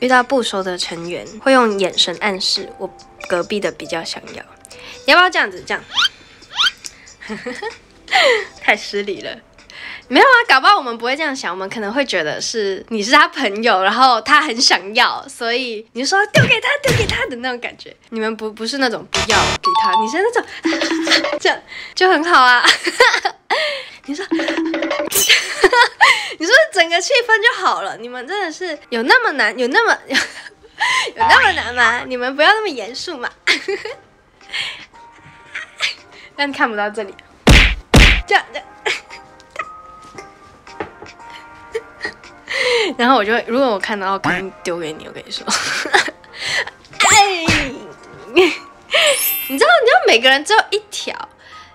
遇到不熟的成员，会用眼神暗示我隔壁的比较想要。你要不要这样子？这样，太失礼了。 没有啊，搞不好我们不会这样想，我们可能会觉得是你是他朋友，然后他很想要，所以你就说丢给他，丢给他的那种感觉。你们不是那种不要给他，你是那种这样就很好啊。你说，你说整个气氛就好了。你们真的是有那么难，有那么难吗？你们不要那么严肃嘛。但看不到这里，这样的。 然后我就，如果我看到，我肯定丢给你。我跟你说，哎，你知道每个人只有一条。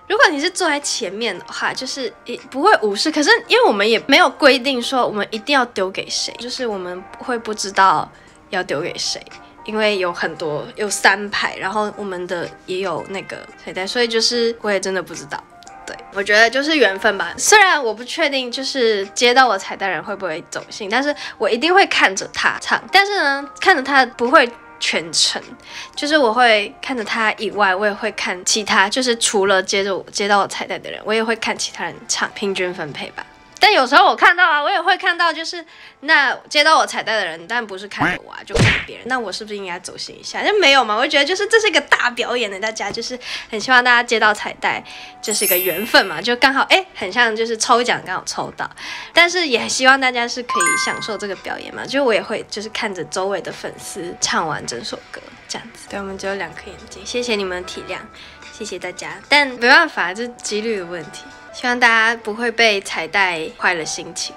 如果你是坐在前面的话，就是不会无视。可是因为我们也没有规定说我们一定要丢给谁，就是我们会不知道要丢给谁，因为有很多有3排，然后我们的也有那个谁带，所以就是我也真的不知道。 对，我觉得就是缘分吧。虽然我不确定，就是接到我彩蛋人会不会走心，但是我一定会看着他唱。但是呢，看着他不会全程，就是我会看着他以外，我也会看其他，就是除了接到我彩蛋的人，我也会看其他人唱，平均分配吧。但有时候我看到啊，我也会看到，就是那接到我彩蛋的人，但不是看着我啊，就看着别人。那我是不是应该走心一下？就没有嘛，我就觉得就是这是一个大表演的，大家就是很希望大家接到彩蛋，就是一个缘分嘛，就刚好很像就是抽奖刚好抽到。但是也希望大家是可以享受这个表演嘛，就是我也会就是看着周围的粉丝唱完整首歌这样子。对，我们只有2颗眼睛，谢谢你们的体谅，谢谢大家。但没办法，这是几率的问题。 希望大家不会被彩带坏了心情。